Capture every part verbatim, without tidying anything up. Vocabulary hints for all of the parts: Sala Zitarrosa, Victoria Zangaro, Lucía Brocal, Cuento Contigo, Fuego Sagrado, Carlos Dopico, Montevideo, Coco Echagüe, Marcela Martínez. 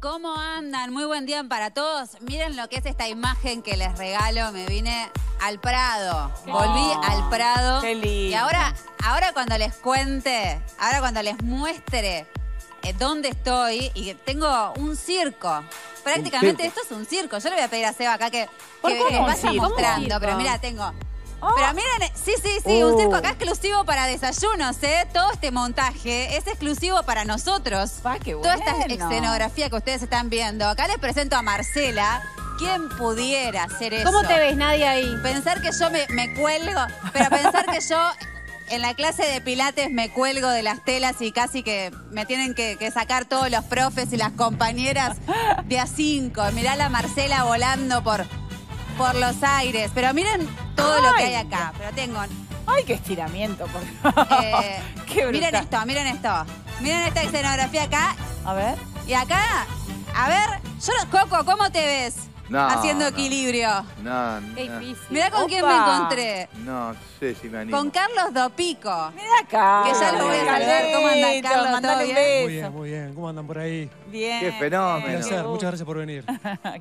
¿Cómo andan? Muy buen día para todos. Miren lo que es esta imagen que les regalo. Me vine al Prado. Oh, volví al Prado. Qué lindo. Y ahora, ahora cuando les cuente, ahora cuando les muestre eh, dónde estoy, y tengo un circo. Prácticamente esto es un circo. Yo le voy a pedir a Seba acá que, que me vaya mostrando. Pero mira, tengo... Oh. Pero miren, sí, sí, sí, oh. un circo acá exclusivo para desayunos, ¿eh? Todo este montaje es exclusivo para nosotros. Pa, qué bueno. Toda esta escenografía que ustedes están viendo. Acá les presento a Marcela. ¿Quién pudiera hacer eso? ¿Cómo te ves, nadie ahí? Pensar que yo me, me cuelgo, pero pensar que yo en la clase de pilates me cuelgo de las telas y casi que me tienen que, que sacar todos los profes y las compañeras de a cinco. Mirá la Marcela volando por... por los aires, pero miren todo Ay. lo que hay acá. Pero tengo... ¡Ay, qué estiramiento! Por... eh, qué miren esto, miren esto. Miren esta escenografía acá. A ver. Y acá, a ver, yo Coco, ¿cómo te ves? No, haciendo no. equilibrio. No, no. Qué difícil. Mirá con Opa. quién me encontré. No sé si me animo. Con Carlos Dopico. Mirá acá. Que ya los voy a saludar. ¿Cómo andan, Carlos? Mandale un beso. Muy bien, muy bien. ¿Cómo andan por ahí? Bien. Qué fenómeno. Un placer. Muchas gracias por venir.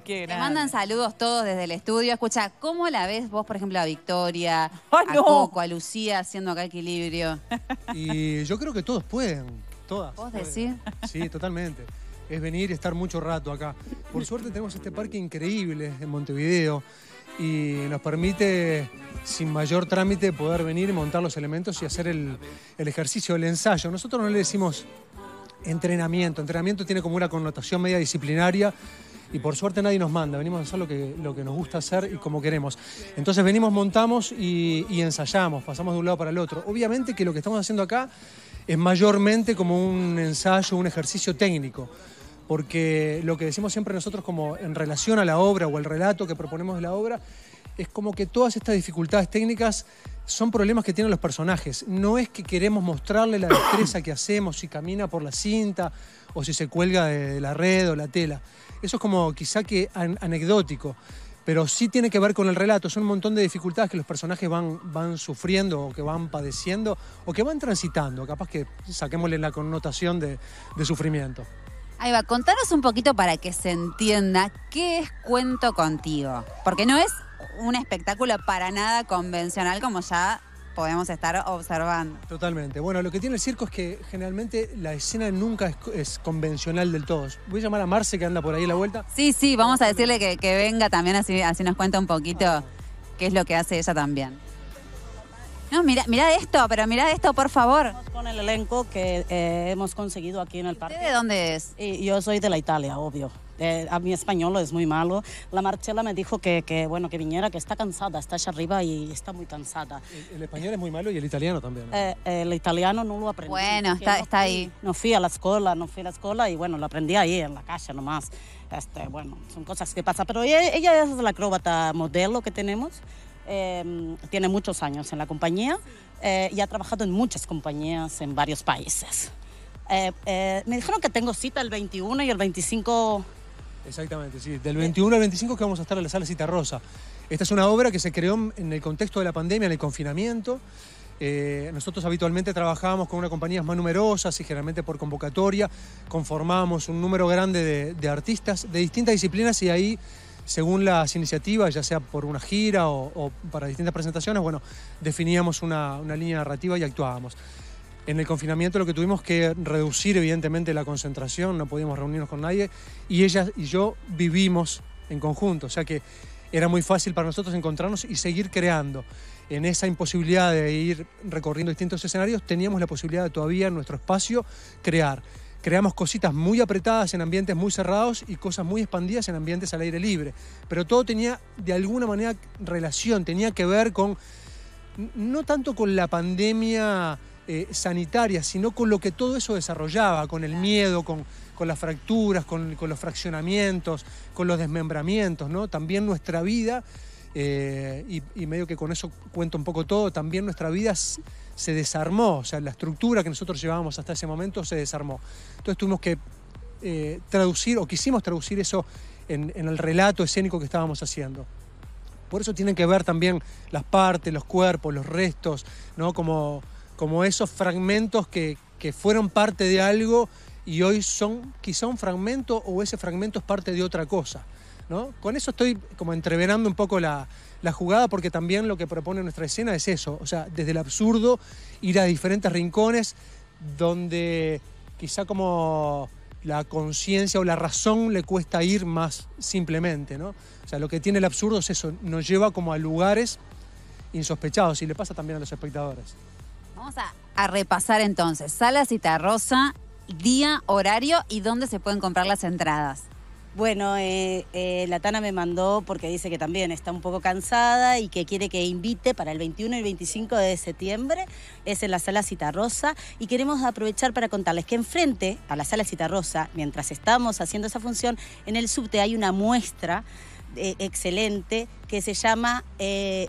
Qué grande. Te mandan saludos todos desde el estudio. Escucha, ¿cómo la ves vos, por ejemplo, a Victoria, oh, a no. Coco, a Lucía haciendo acá equilibrio? Y yo creo que todos pueden. Todas. ¿Vos decís? Sí, totalmente. Es venir y estar mucho rato acá. Por suerte tenemos este parque increíble en Montevideo y nos permite, sin mayor trámite, poder venir y montar los elementos y hacer el, el ejercicio, el ensayo. Nosotros no le decimos entrenamiento. Entrenamiento tiene como una connotación media disciplinaria y por suerte nadie nos manda. Venimos a hacer lo que, lo que nos gusta hacer y como queremos. Entonces venimos, montamos y, y ensayamos. Pasamos de un lado para el otro. Obviamente que lo que estamos haciendo acá es mayormente como un ensayo, un ejercicio técnico. Porque lo que decimos siempre nosotros como en relación a la obra o al relato que proponemos de la obra es como que todas estas dificultades técnicas son problemas que tienen los personajes. No es que queremos mostrarle la destreza que hacemos, si camina por la cinta o si se cuelga de la red o la tela. Eso es como quizá que an- anecdótico, pero sí tiene que ver con el relato. Son un montón de dificultades que los personajes van, van sufriendo o que van padeciendo o que van transitando. Capaz que saquémosle la connotación de, de sufrimiento. Ahí va, contanos un poquito para que se entienda qué es Cuento Contigo. Porque no es un espectáculo para nada convencional como ya podemos estar observando. Totalmente. Bueno, lo que tiene el circo es que generalmente la escena nunca es, es convencional del todo. Voy a llamar a Marce que anda por ahí a la vuelta. Sí, sí, vamos a decirle que, que venga también, así, así nos cuenta un poquito ah. qué es lo que hace ella también. No, mirá, mirá esto, pero mirá esto, por favor. Con el elenco que eh, hemos conseguido aquí en el parque. ¿De dónde es? Y yo soy de la Italia, obvio. Eh, a mi español es muy malo. La Marcela me dijo que, que, bueno, que viniera, que está cansada, está allá arriba y está muy cansada. El, el español es muy malo y el italiano también, ¿no? Eh, eh, el italiano no lo aprendí. Bueno, está, no, está ahí. No fui a la escuela, no fui a la escuela y bueno, lo aprendí ahí en la calle nomás. Este, bueno, son cosas que pasan. Pero ella, ella es la acróbata modelo que tenemos. Eh, tiene muchos años en la compañía eh, y ha trabajado en muchas compañías en varios países. Eh, eh, me dijeron que tengo cita el veintiuno y el veinticinco... Exactamente, sí. Del veintiuno eh. al veinticinco que vamos a estar en la Sala Zitarrosa. Esta es una obra que se creó en el contexto de la pandemia, en el confinamiento. Eh, nosotros habitualmente trabajábamos con unas compañías más numerosas y generalmente por convocatoria conformábamos un número grande de, de artistas de distintas disciplinas y ahí... Según las iniciativas, ya sea por una gira o, o para distintas presentaciones, bueno, definíamos una, una línea narrativa y actuábamos. En el confinamiento lo que tuvimos que reducir, evidentemente, la concentración, no podíamos reunirnos con nadie, y ella y yo vivimos en conjunto, o sea que era muy fácil para nosotros encontrarnos y seguir creando. En esa imposibilidad de ir recorriendo distintos escenarios, teníamos la posibilidad de todavía en nuestro espacio crear. Creamos cositas muy apretadas en ambientes muy cerrados y cosas muy expandidas en ambientes al aire libre. Pero todo tenía, de alguna manera, relación, tenía que ver con, no tanto con la pandemia eh, sanitaria, sino con lo que todo eso desarrollaba, con el miedo, con, con las fracturas, con, con los fraccionamientos, con los desmembramientos, ¿no? También nuestra vida, eh, y, y medio que con eso cuento un poco todo, también nuestra vida... se desarmó, o sea, la estructura que nosotros llevábamos hasta ese momento se desarmó. Entonces tuvimos que eh, traducir, o quisimos traducir eso en, en el relato escénico que estábamos haciendo. Por eso tienen que ver también las partes, los cuerpos, los restos, ¿no? Como, como esos fragmentos que, que fueron parte de algo y hoy son quizá un fragmento o ese fragmento es parte de otra cosa, ¿no? Con eso estoy como entreverando un poco la, la jugada, porque también lo que propone nuestra escena es eso, o sea, desde el absurdo ir a diferentes rincones donde quizá como la conciencia o la razón le cuesta ir más simplemente, ¿no? O sea, lo que tiene el absurdo es eso, nos lleva como a lugares insospechados y le pasa también a los espectadores. Vamos a, a repasar entonces, Sala Zitarrosa, día, horario y dónde se pueden comprar las entradas. Bueno, eh, eh, la Tana me mandó porque dice que también está un poco cansada y que quiere que invite para el veintiuno y veinticinco de septiembre, es en la Sala Zitarrosa, y queremos aprovechar para contarles que enfrente a la Sala Zitarrosa, mientras estamos haciendo esa función, en el subte hay una muestra eh, excelente que se llama eh,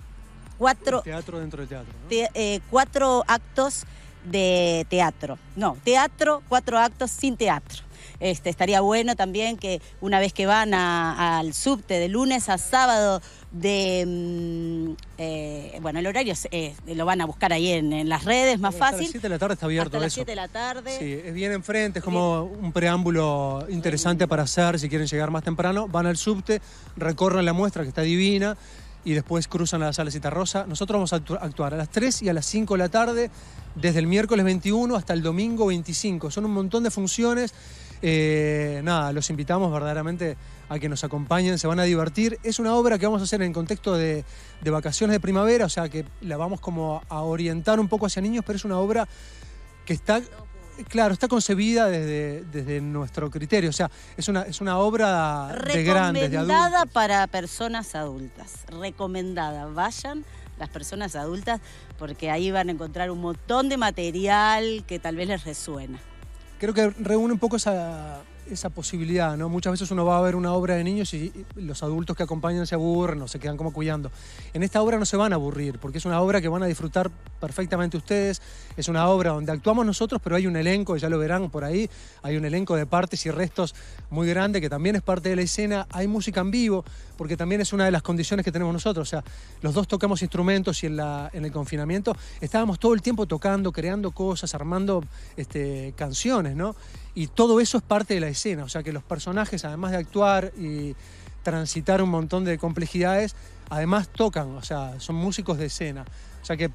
cuatro, teatro dentro del teatro, ¿no? te, eh, cuatro actos de teatro, no, teatro, cuatro actos sin teatro. Este, estaría bueno también que una vez que van al subte de lunes a sábado, de eh, bueno, el horario es, eh, lo van a buscar ahí en, en las redes, más fácil. Hasta las siete de la tarde está abierto. Hasta las siete de la tarde. Sí, es bien enfrente, es como bien. Un preámbulo interesante para hacer si quieren llegar más temprano. Van al subte, recorren la muestra que está divina y después cruzan a la Sala Zitarrosa. Nosotros vamos a actuar a las tres y a las cinco de la tarde, desde el miércoles veintiuno hasta el domingo veinticinco. Son un montón de funciones. Eh, nada, los invitamos verdaderamente a que nos acompañen, se van a divertir. Es una obra que vamos a hacer en contexto de, de vacaciones de primavera, o sea que la vamos como a orientar un poco hacia niños, pero es una obra que está, claro, está concebida desde, desde nuestro criterio, o sea, es una, es una obra de grandes, de adultos. Recomendada para personas adultas, recomendada, vayan las personas adultas porque ahí van a encontrar un montón de material que tal vez les resuena. Creo que reúne un poco esa, esa posibilidad, ¿no? Muchas veces uno va a ver una obra de niños y los adultos que acompañan se aburren o se quedan como cuidando. En esta obra no se van a aburrir, porque es una obra que van a disfrutar perfectamente ustedes. Es una obra donde actuamos nosotros, pero hay un elenco, ya lo verán por ahí, hay un elenco de partes y restos muy grande que también es parte de la escena. Hay música en vivo, porque también es una de las condiciones que tenemos nosotros. O sea, los dos tocamos instrumentos y en, la, en el confinamiento estábamos todo el tiempo tocando, creando cosas, armando este, canciones, ¿no? Y todo eso es parte de la escena, o sea que los personajes, además de actuar y transitar un montón de complejidades, además tocan, o sea, son músicos de escena. O sea que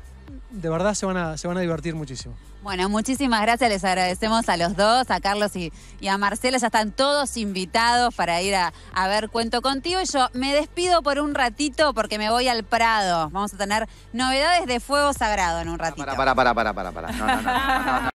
de verdad se van a, se van a divertir muchísimo. Bueno, muchísimas gracias, les agradecemos a los dos, a Carlos y, y a Marcela, ya están todos invitados para ir a, a ver Cuento Contigo. Y yo me despido por un ratito porque me voy al Prado. Vamos a tener novedades de Fuego Sagrado en un ratito. Para, para, para, para, para, para. No, no, no, no, no, no.